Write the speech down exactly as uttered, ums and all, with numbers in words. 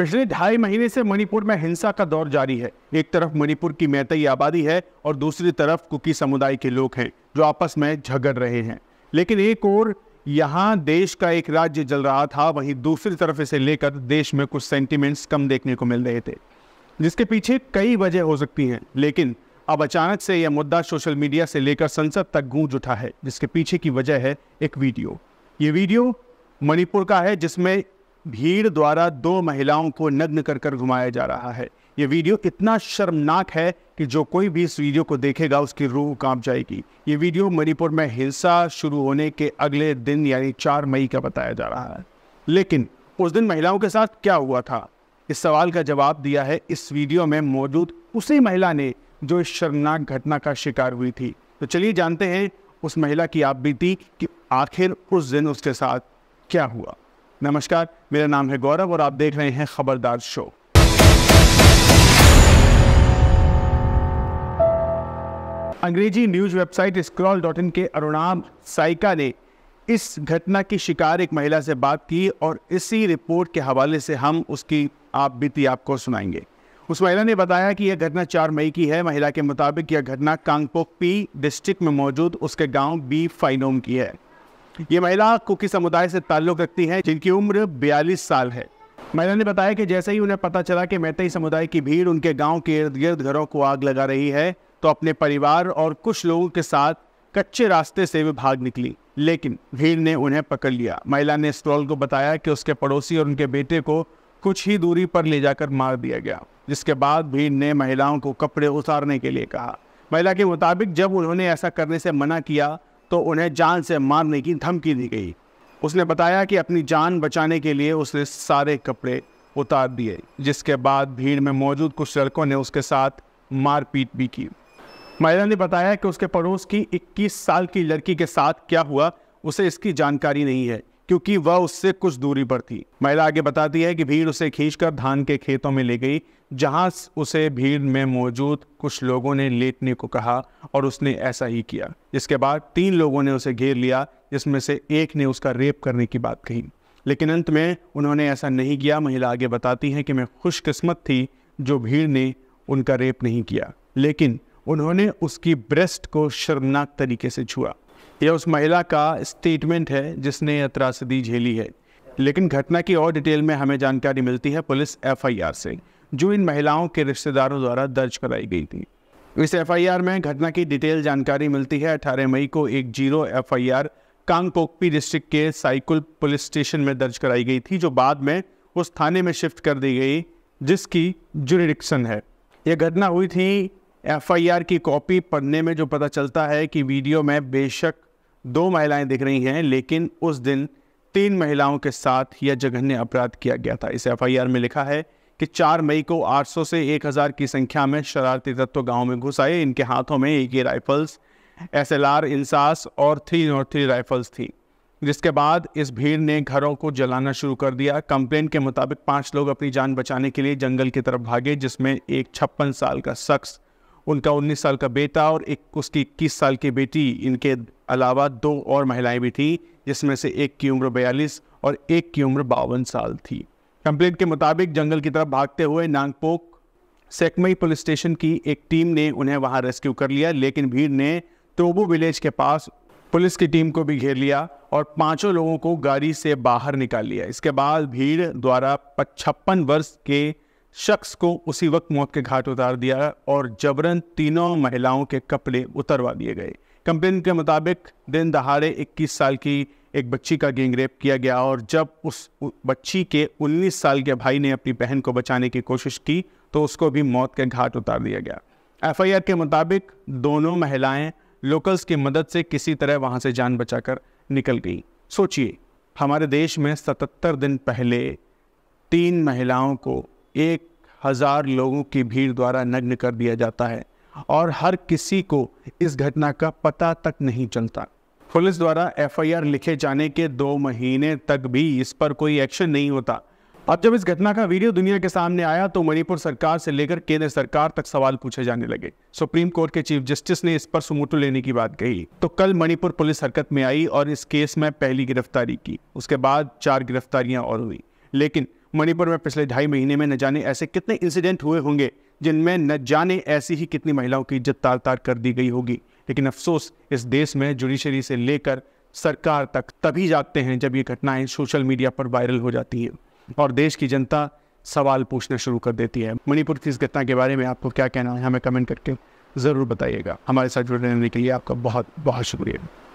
पिछले ढाई महीने से मणिपुर में हिंसा का दौर जारी है। एक तरफ मणिपुर की मैतई आबादी है और दूसरी तरफ कुकी समुदाय के लोग हैं जो आपस में झगड़ रहे हैं। लेकिन एक ओर यहाँ देश का एक राज्य जल रहा था, वहीं दूसरी तरफ इसे लेकर देश में कुछ सेंटिमेंट्स कम देखने को मिल रहे थे, जिसके पीछे कई वजह हो सकती हैं। लेकिन अब अचानक से यह मुद्दा सोशल मीडिया से लेकर संसद तक गूंज उठा है, जिसके पीछे की वजह है एक वीडियो। ये वीडियो मणिपुर का है जिसमें भीड़ द्वारा दो महिलाओं को नग्न कर कर घुमाया जा रहा है। ये वीडियो इतना शर्मनाक है कि जो कोई भी इस वीडियो को देखेगा उसकी रूह कांप जाएगी। ये वीडियो मणिपुर में हिंसा शुरू होने के अगले दिन यानी चार मई का बताया जा रहा है। लेकिन उस दिन महिलाओं के साथ क्या हुआ था, इस सवाल का जवाब दिया है इस वीडियो में मौजूद उसी महिला ने जो इस शर्मनाक घटना का शिकार हुई थी। तो चलिए जानते हैं उस महिला की आप बीती कि आखिर उस दिन उसके साथ क्या हुआ। नमस्कार, मेरा नाम है गौरव और आप देख रहे हैं खबरदार शो। अंग्रेजी न्यूज वेबसाइट स्क्रॉल.इन के अरुणाभ साईका ने इस घटना की शिकार एक महिला से बात की और इसी रिपोर्ट के हवाले से हम उसकी आप बीती आपको सुनाएंगे। उस महिला ने बताया कि यह घटना चार मई की है। महिला के मुताबिक यह घटना कांगपोकपी डिस्ट्रिक्ट में मौजूद उसके गांव बी फाइनोम की है। ये महिला कुकी समुदाय से ताल्लुक़ रखती है जिनकी उम्र बयालीस साल है। महिला ने बताया कि जैसे ही उन्हें पता चला कि मैतई समुदाय की भीड़ उनके गाँव के इर्द गिर्द घरों को आग लगा रही है तो अपने परिवार और कुछ लोगों के साथ कच्चे रास्ते से वे भाग निकली, लेकिन भीड़ ने उन्हें पकड़ लिया। महिला ने स्क्रॉल को बताया कि उसके पड़ोसी और उनके बेटे को कुछ ही दूरी पर ले जाकर मार दिया गया, जिसके बाद भीड़ ने महिलाओं को कपड़े उतारने के लिए कहा। महिला के मुताबिक जब उन्होंने ऐसा करने से मना किया तो उन्हें जान से मारने की धमकी दी गई। उसने बताया कि अपनी जान बचाने के लिए उसने सारे कपड़े उतार दिए, जिसके बाद भीड़ में मौजूद कुछ लड़कों ने उसके साथ मारपीट भी की। महिला ने बताया कि उसके पड़ोस की इक्कीस साल की लड़की के साथ क्या हुआ उसे इसकी जानकारी नहीं है, क्योंकि वह उससे कुछ दूरी पर थी। महिला आगे बताती है कि भीड़ उसे खींचकर धान के खेतों में ले गई, जहां उसे भीड़ में मौजूद कुछ लोगों ने लेटने को कहा और उसने ऐसा ही किया। इसके बाद तीन लोगों ने उसे घेर लिया, जिसमें से एक ने उसका रेप करने की बात कही, लेकिन अंत में उन्होंने ऐसा नहीं किया। महिला आगे बताती है कि मैं खुशकिस्मत थी जो भीड़ ने उनका रेप नहीं किया, लेकिन उन्होंने उसकी ब्रेस्ट को शर्मनाक तरीके से छुआ। यह उस महिला का स्टेटमेंट है जिसने यह त्रासदी झेली है। लेकिन घटना की और डिटेल में हमें जानकारी मिलती है पुलिस एफ आई आर से, जो इन महिलाओं के रिश्तेदारों द्वारा दर्ज कराई गई थी। इस एफ आई आर में घटना की डिटेल जानकारी मिलती है। अठारह मई को एक zero F I R Kangpokpi district के साइकुल पुलिस स्टेशन में दर्ज कराई गई थी, जो बाद में उस थाने में शिफ्ट कर दी गई जिसकी ज्यूरिडिक्शन है। यह घटना हुई थी। एफ आई आर की कॉपी पढ़ने में जो पता चलता है कि वीडियो में बेशक दो महिलाएं दिख रही हैं, लेकिन उस दिन तीन महिलाओं के साथ यह जघन्य अपराध किया गया था। इस एफ आई आर में लिखा है कि चार मई को आठ सौ से एक हज़ार की संख्या में शरारती तत्व गांव में घुस आए। इनके हाथों में A K rifles, S L R INSAS और तीन सौ तीन राइफल्स थी, जिसके बाद इस भीड़ ने घरों को जलाना शुरू कर दिया। कंप्लेंट के मुताबिक पाँच लोग अपनी जान बचाने के लिए जंगल की तरफ भागे, जिसमें एक छप्पन साल का शख्स, उनका उन्नीस साल का बेटा और एक उसकी इक्कीस साल की बेटी, इनके अलावा दो और महिलाएं भी थी, जिसमें से एक की उम्र बयालीस और एक की उम्र बावन साल थी। कंप्लेंट के मुताबिक जंगल की तरफ भागते हुए नांगपोक सेकमई पुलिस स्टेशन की एक टीम ने उन्हें वहां रेस्क्यू कर लिया, लेकिन भीड़ ने तोबू विलेज के पास पुलिस की टीम को भी घेर लिया और पाँचों लोगों को गाड़ी से बाहर निकाल लिया। इसके बाद भीड़ द्वारा पचपन वर्ष के शख्स को उसी वक्त मौत के घाट उतार दिया और जबरन तीनों महिलाओं के कपड़े उतरवा दिए गए। कंप्लेन के मुताबिक दिन दहाड़े इक्कीस साल की एक बच्ची का गैंग रेप किया गया और जब उस बच्ची के उन्नीस साल के भाई ने अपनी बहन को बचाने की कोशिश की तो उसको भी मौत के घाट उतार दिया गया। एफ आई आर के मुताबिक दोनों महिलाएं लोकल्स की मदद से किसी तरह वहाँ से जान बचाकर निकल गई। सोचिए, हमारे देश में सतहत्तर दिन पहले तीन महिलाओं को एक हज़ार लोगों की भीड़ द्वारा नग्न कर दिया जाता है और हर किसी को इस घटना का पता तक नहीं चलता। पुलिस द्वारा एफ आई आर लिखे जाने के दो महीने तक भी इस पर कोई एक्शन नहीं होता। अब जब इस घटना का वीडियो दुनिया के सामने आया तो मणिपुर सरकार से लेकर केंद्र सरकार तक सवाल पूछे जाने लगे। सुप्रीम कोर्ट के चीफ जस्टिस ने इस पर सुमोटो लेने की बात कही, तो कल मणिपुर पुलिस हरकत में आई और इस केस में पहली गिरफ्तारी की। उसके बाद चार गिरफ्तारियाँ और हुई, लेकिन मणिपुर में पिछले ढाई महीने में न जाने ऐसे कितने इंसिडेंट हुए होंगे जिनमें न जाने ऐसी ही कितनी महिलाओं की इज्जत तार तार कर दी गई होगी। लेकिन अफसोस इस देश में जुडिशरी से लेकर सरकार तक तभी जागते हैं जब ये घटनाएं सोशल मीडिया पर वायरल हो जाती हैं और देश की जनता सवाल पूछना शुरू कर देती है। मणिपुर की इस घटना के बारे में आपको क्या कहना है हमें कमेंट करके ज़रूर बताइएगा। हमारे साथ जुड़े रहने के लिए आपका बहुत बहुत शुक्रिया।